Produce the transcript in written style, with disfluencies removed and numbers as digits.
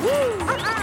Woo!